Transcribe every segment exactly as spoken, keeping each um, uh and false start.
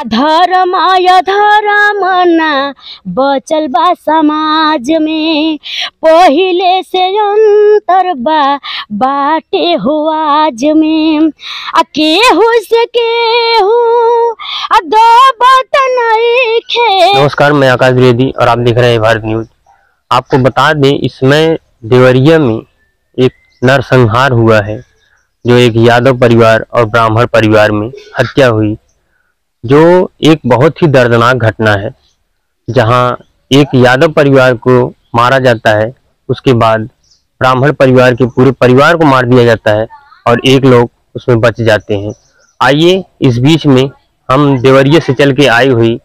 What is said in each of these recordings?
आधार माया धारा मना बचल बा समाज में, पहिले से अंतर बा बाटे हो आज में। आ केहू से केहू आ दो बात नहीं खे। नमस्कार, मैं आकाश द्विवेदी और आप देख रहे हैं भारत न्यूज। आपको बता दें, इसमें देवरिया में एक नरसंहार हुआ है, जो एक यादव परिवार और ब्राह्मण परिवार में हत्या हुई, जो एक बहुत ही दर्दनाक घटना है, जहां एक यादव परिवार को मारा जाता है, उसके बाद ब्राह्मण परिवार के पूरे परिवार को मार दिया जाता है और एक लोग उसमें बच जाते हैं। आइए, इस बीच में हम देवरिया से चल के आई हुई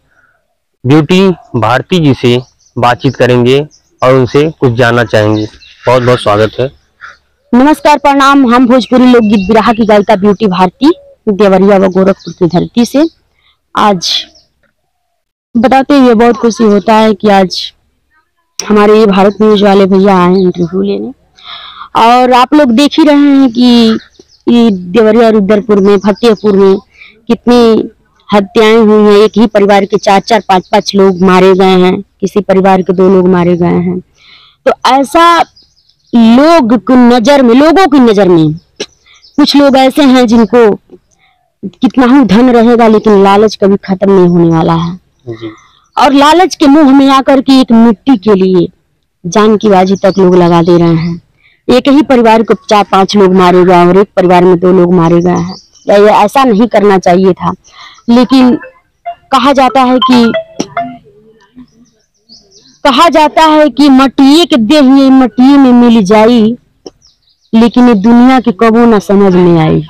ब्यूटी भारती जी से बातचीत करेंगे और उनसे कुछ जानना चाहेंगे। बहुत बहुत स्वागत है। नमस्कार, प्रणाम। हम भोजपुरी लोकगीत बिरहा की गायिका ब्यूटी भारती, देवरिया व गोरखपुर की धरती से आज बताते हुए बहुत खुशी होता है कि आज हमारे ये भारत न्यूज वाले भैया आए इंटरव्यू लेने। और आप लोग देख ही रहे हैं कि देवरिया और रुद्रपुर में, फतेहपुर में कितनी हत्याएं हुई हैं। एक ही परिवार के चार चार पांच पांच लोग मारे गए हैं, किसी परिवार के दो लोग मारे गए हैं। तो ऐसा लोग की नजर में, लोगों की नजर में कुछ लोग ऐसे हैं जिनको कितना ही धन रहेगा लेकिन लालच कभी खत्म नहीं होने वाला है जी। और लालच के मुंह में आकर के एक मिट्टी के लिए जान की बाजी तक लोग लगा दे रहे हैं। एक ही परिवार को चार पांच लोग मारे गए और एक परिवार में दो लोग मारे गए हैं। ये ऐसा नहीं करना चाहिए था, लेकिन कहा जाता है कि कहा जाता है कि मटिए के देहिए मटिए में मिल जाई, लेकिन ये दुनिया की कबो ना समझ में आई।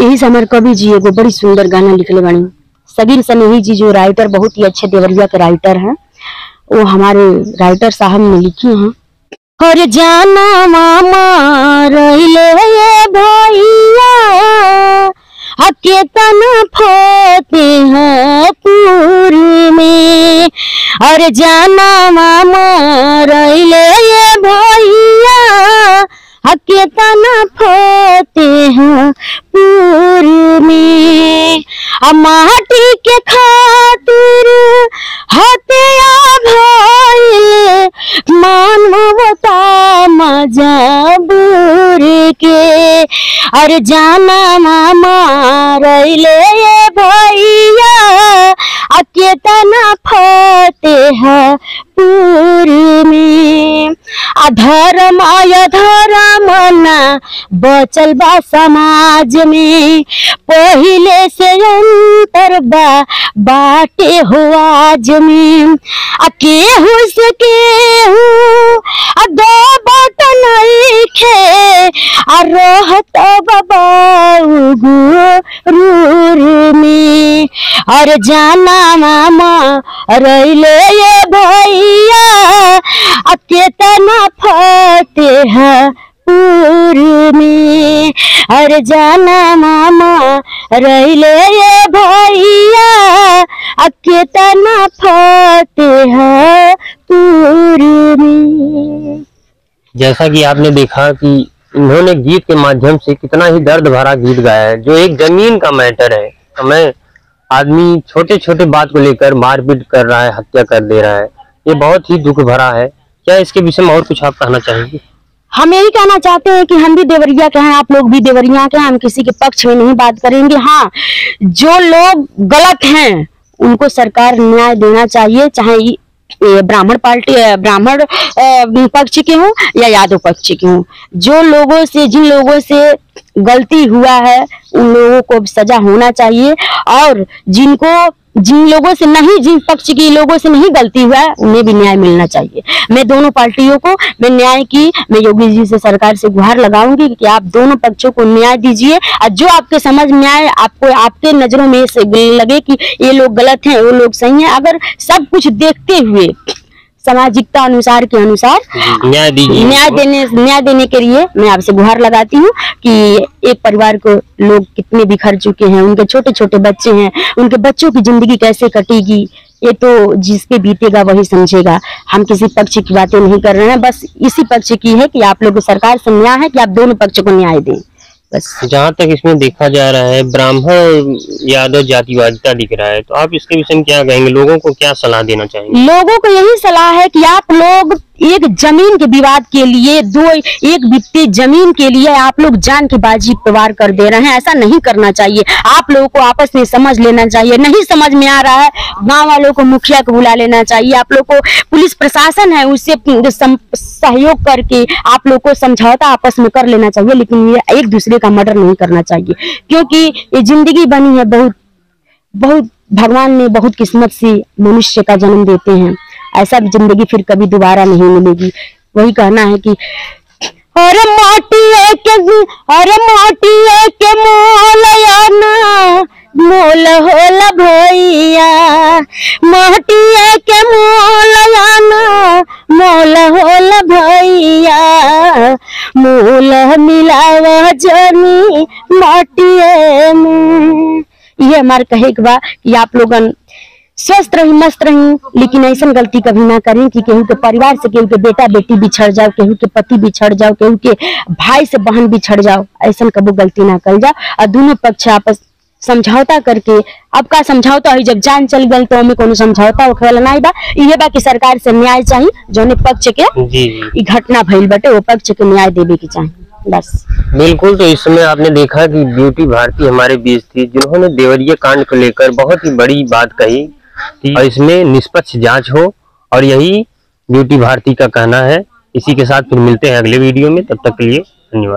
यही समर कवि जी एगो बड़ी सुंदर गाना लिखले बणी सगीर सनेही जी, जो राइटर, बहुत ही अच्छे देवरिया के राइटर हैं, वो हमारे राइटर साहब ने लिखी हैं। और जाना मामा रहिले भैया अकेतन फतेहपुर में, और जाना मामा रहिले भैया अकेतन फतेहपुर में। माटी के खातिर हत्या भइले मानवता मजबूर के, और जाना मामा रहिले भैया अकेतन फतेहपुर में। धर्म आया धर्म ना बचल बा समाज में, पहिले से अंतर बा बाटे हो आज में। आ केहू से केहू आ दो बात नहीं खे, आ रहत बाबा गुरूर में। और जाना मामा रहिले भैया अकेतना फतेहपुर में, और जाना मामा रहिले भैया अकेतना फतेहपुर में। जैसा कि आपने देखा कि इन्होंने गीत के माध्यम से कितना ही दर्द भरा गीत गाया है, जो एक जमीन का मैटर है। हमें आदमी छोटे छोटे बात को लेकर मारपीट कर रहा है, हत्या कर दे रहा है, ये बहुत ही दुख भरा है। क्या इसके विषय में और कुछ आप कहना चाहेंगे? हम यही कहना चाहते हैं कि हम भी देवरिया के हैं, आप लोग भी देवरिया के हैं, हम किसी के पक्ष में नहीं बात करेंगे। हाँ, जो लोग गलत हैं उनको सरकार न्याय देना चाहिए, चाहे ब्राह्मण पार्टी ब्राह्मण पक्ष के हों या यादव पक्ष के हों। जो लोगों से जिन लोगों से गलती हुआ है उन लोगों को सजा होना चाहिए, और जिनको जिन लोगों से नहीं, जिन पक्ष के लोगों से नहीं गलती हुआ है उन्हें भी न्याय मिलना चाहिए। मैं दोनों पार्टियों को, मैं न्याय की, मैं योगी जी से, सरकार से गुहार लगाऊंगी कि आप दोनों पक्षों को न्याय दीजिए। और जो आपके समझ न्याय, आपको आपके नजरों में लगे कि ये लोग गलत हैं, वो लोग सही हैं, अगर सब कुछ देखते हुए सामाजिकता अनुसार के अनुसार न्याय न्याय देने न्याय देने के लिए मैं आपसे गुहार लगाती हूँ कि एक परिवार को लोग कितने बिखर चुके हैं, उनके छोटे छोटे बच्चे हैं, उनके बच्चों की जिंदगी कैसे कटेगी, ये तो जिस पे बीतेगा वही समझेगा। हम किसी पक्ष की बातें नहीं कर रहे हैं, बस इसी पक्ष की है कि आप लोगों को सरकार से न्याय है कि आप दोनों पक्षों को न्याय दें। बस। जहाँ तक इसमें देखा जा रहा है ब्राह्मण यादव जातिवादिता दिख रहा है, तो आप इसके विषय में क्या कहेंगे, लोगों को क्या सलाह देना चाहेंगे? लोगों को यही सलाह है कि आप लोग एक जमीन के विवाद के लिए, दो एक वित्तीय जमीन के लिए आप लोग जान के बाजी पवार कर दे रहे हैं, ऐसा नहीं करना चाहिए। आप लोगों को आपस में समझ लेना चाहिए, नहीं समझ में आ रहा है गाँव वालों को मुखिया को बुला लेना चाहिए। आप लोग को पुलिस प्रशासन है उससे सहयोग करके आप लोग को समझौता आपस में कर लेना चाहिए, लेकिन ये एक दूसरे का मर्डर नहीं करना चाहिए, क्योंकि ये जिंदगी बनी है बहुत बहुत भगवान ने बहुत किस्मत से मनुष्य का जन्म देते हैं, ऐसा जिंदगी फिर कभी दोबारा नहीं मिलेगी। वही कहना है कि और माटिए के और माटिए के मोलयाना मोल होला भैया, माटिए के मोलयाना मोल होला भैया, मोल मिलावा जानी माटिए में। ये हमारे कहे बा कि आप लोगन स्वस्थ रही, मस्त रही, लेकिन ऐसा गलती कभी ना करें कि केहू के परिवार से केहू के बेटा बेटी बिछड़ जाओ, केहू के पति बिछड़ जाओ, केहू के भाई से बहन बिछड़ जाओ, ऐसा कभी गलती ना कर जाओ। और दोनों पक्ष आपस समझौता करके, अब का समझौता है जब जान चल गई तो हमें कोनो समझौता होखेला नहीं बा। इहे बा कि सरकार से न्याय चाहिए, जोने पक्ष के घटना भइल बटे वो पक्ष के न्याय देवे के चाहिए, बस। बिल्कुल। तो इसमें आपने देखा कि ब्यूटी भारती हमारे बीच थी, जिन्होंने देवरिया कांड को लेकर बहुत ही बड़ी बात कही और इसमें निष्पक्ष जांच हो, और यही ब्यूटी भारती का कहना है। इसी के साथ फिर मिलते हैं अगले वीडियो में, तब तक के लिए धन्यवाद।